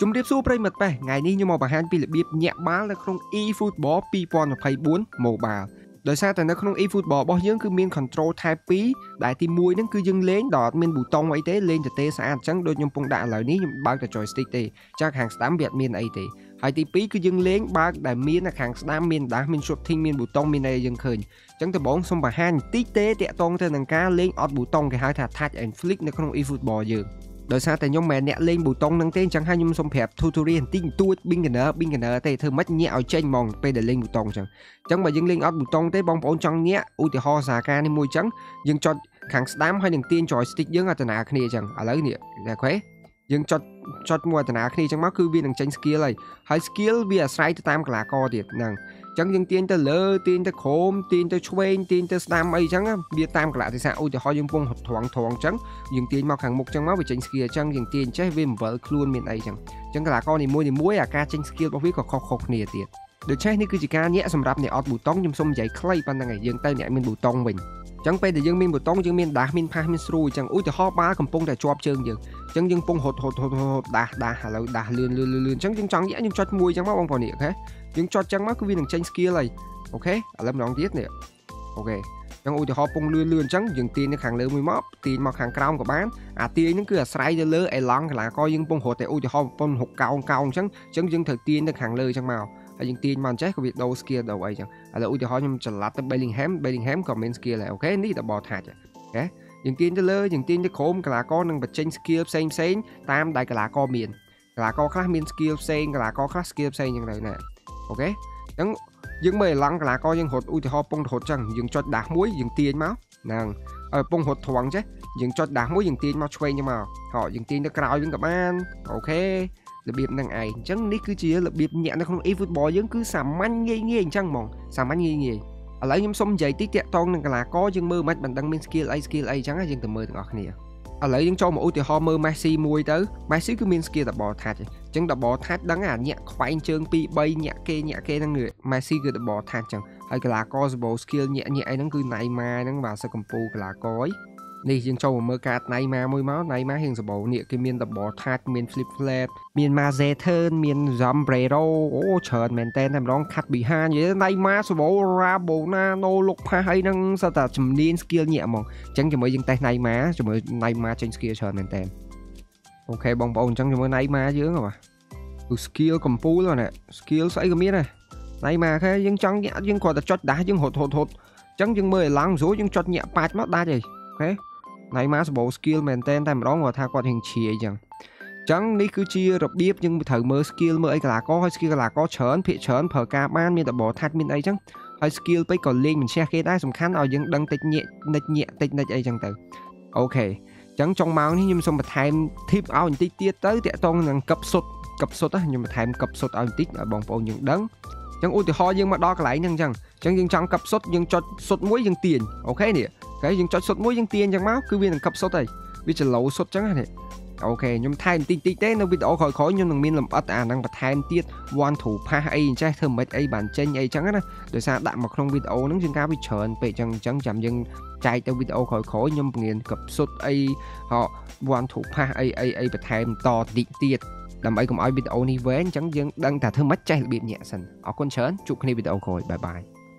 Chúng tiếp xúc với mặt bài ngày nay như màu bảng anh bị nhẹ bá là không eFootball 2024 mobile. Đời sao tại nó không eFootball bao nhiêu cứ miền control type phí đại thì muối nó cứ dừng lên đọt miền bù tông ấy thế lên cho tê sẽ ăn trắng đôi nhung phong đại lời ní nhưng bác là joystick thì chắc hàng tám biệt miền ấy thì hai tí phí cứ dừng lên bác đại miền là hàng tám miền đá miền shop thing miền bù tông miền này dừng khởi chẳng từ bóng xong bảng anh tí tê tẹt tông trên đằng cá lên ọt bù tông cái hai thà touch and flick nó không eFootball dừng. Đời sao tại nhóm mẹ nẹt lên bù tông năng tên chẳng hai nhóm sông phẹp tutorial tinh tuốt binh cái nợ tây thơ mất nhẹ ở trên mòn pe để lên bù tông chẳng chẳng mà dừng lên áp bù tông tới bóng bóng trong nhẹ u thì ho già ca nên môi trắng dừng cho kháng đám hai đường tiên tròi stick dướng ở tận ác này chẳng ở lấy nè là khỏe dừng cho mua tận ác này chẳng mắc cứ viên đường tránh skill này hai skill bia sai tới tam cả co tiệt nàng chẳng dừng tiên tới lơ tiên tới khom tiên tới chuên tiên tới stam ấy chẳng á bia tam cả thì sao u thì ho dừng vùng thoáng chẳng dừng tiên mau kháng mục chẳng máu về tránh skill chẳng dừng tiên trái viên vợ luôn miền ấy chẳng chẳng cả co này muối à ca tránh skill bao biết còn khọc khọc nè tiệt. Được chứ, này cứ chỉ ca nhẹ xong rạp này ọt bù tông nhưng xong giấy clay ban đang ngày dương tay nhẹ mình bù tông mình chẳng phải để dương mình bù tông dương mình đá mình pha mình sôi chẳng ui thì ho ba cầm pông để chọp chương dương chẳng dương pông hột đá là đá lươn chẳng nhẹ nhưng chót môi chẳng mắc bong vào nịa thế nhưng chót chẳng mắc cứ vì thằng tranh kia này ok ở lâm đón tiết nè ok chẳng ui thì ho pông lươn chẳng dương tiền nó hàng lớn mới móc tiền mà hàng cao của bán à tiền những cửa sai cho lỡ ai lắng là coi dương pông hột để ui thì ho pông hột cao chẳng dương thời tiền được hàng lớn chẳng màu những tin màn chết của việc đâu skill đâu ấy chẳng là ưu thì hỏi nhưng chẳng lát tới Bellingham comment skill là ok ní là bò thạch ok những tin tới lơ những tin tới khốn là con đang bật trên skill xem tam đại là con miền là con khác miền skill xem là con khác skill xem như này nè ok những mày lăng là con những hột ưu thì họ bông hột chẳng dừng cho đá muối dừng tiền máu nàng ở bông hột thoáng chứ dừng cho đá muối dừng tiền máu quay nhưng mà họ dừng tiền nó cào với các bạn ok là biệp năng ai chẳng ní cứ chia là biệp nhẹ nó không eFootball vẫn cứ sàm manh nghe chẳng mòn sàm manh nghe ở lại nhóm xong giày tiết tẹt ton năng là có nhưng mơ mắt bằng đăng minh skill a chẳng ai dừng từ mơ từ ngọt nè ở lại những cho một ưu thì ho mơ Messi môi tới Messi cứ minh skill là bò thạch chẳng là bò thạch đắng à nhẹ khoai chương pi bay nhẹ kê năng người Messi cứ là bò thạch chẳng hay là có bộ skill nhẹ ấy năng cứ này mà năng vào sao cầm pù là cói này riêng cho một mơ cát này mà môi máu này má hiện giờ bầu nịa cái miền tập bỏ thác miền flip flat miền ma dê thơn miền zambrero ô chờn miền tên làm đón khát bị ha như thế này má số bầu ra bầu na nô lục ha hay năng sao ta chấm điên skill nhẹ mỏng chẳng chỉ mới dừng tay này má chỉ mới này má trên skill chờn miền tên ok bong bóng chẳng chỉ mới này má dướng rồi mà skill cầm pú rồi nè skill xoay cái miếng này này mà cái dừng chẳng nhẹ dừng còn là chót đá dừng hột chẳng dừng mười lăng rối dừng chót nhẹ pat mất đa gì ok này má bộ skill maintain tại mà đó ngồi tha quạt hình chìa chẳng chẳng ní cứ chia rập điệp nhưng thử mơ skill mơ ấy là có hay skill là có chớn phệ chớn phở ca ban miền tập bỏ thắt miền ấy chẳng hay skill tới còn lên mình share cái đá sầm khăn ở những đăng tịch nhẹ ấy chẳng từ ok chẳng trong máu ní nhưng xong mà thêm thiếp áo những tiết tới tẹt toàn là cặp sốt á nhưng mà thêm cặp sốt áo tiết ở bọn bộ những đấng chẳng ôi thì ho nhưng mà đo cái lại chẳng cặp sốt nhưng cho sốt muối nhưng tiền ok nè cái dừng cho sốt muối dừng tiền chẳng máu cứ viên thằng cặp sốt này vì chỉ lẩu sốt chẳng hạn này ok nhưng thay tí té nó bị đổ khỏi nhưng thằng miên làm ớt à năng bật thay tiết one thủ pha ấy trái thơm mấy ấy bản trên ấy chẳng á rồi sao đạm mà không bị đổ nắng dừng cao bị trơn về chẳng chạm dừng trái tao bị đổ khỏi nhưng miên cặp sốt ấy họ one thủ pha ấy bật thay to tí tiết làm ấy cũng ai bị đổ ni vén chẳng dừng đang thả thơm mất trái bị nhẹ sần ở con trơn chụp cái này bị đổ khỏi bye bye.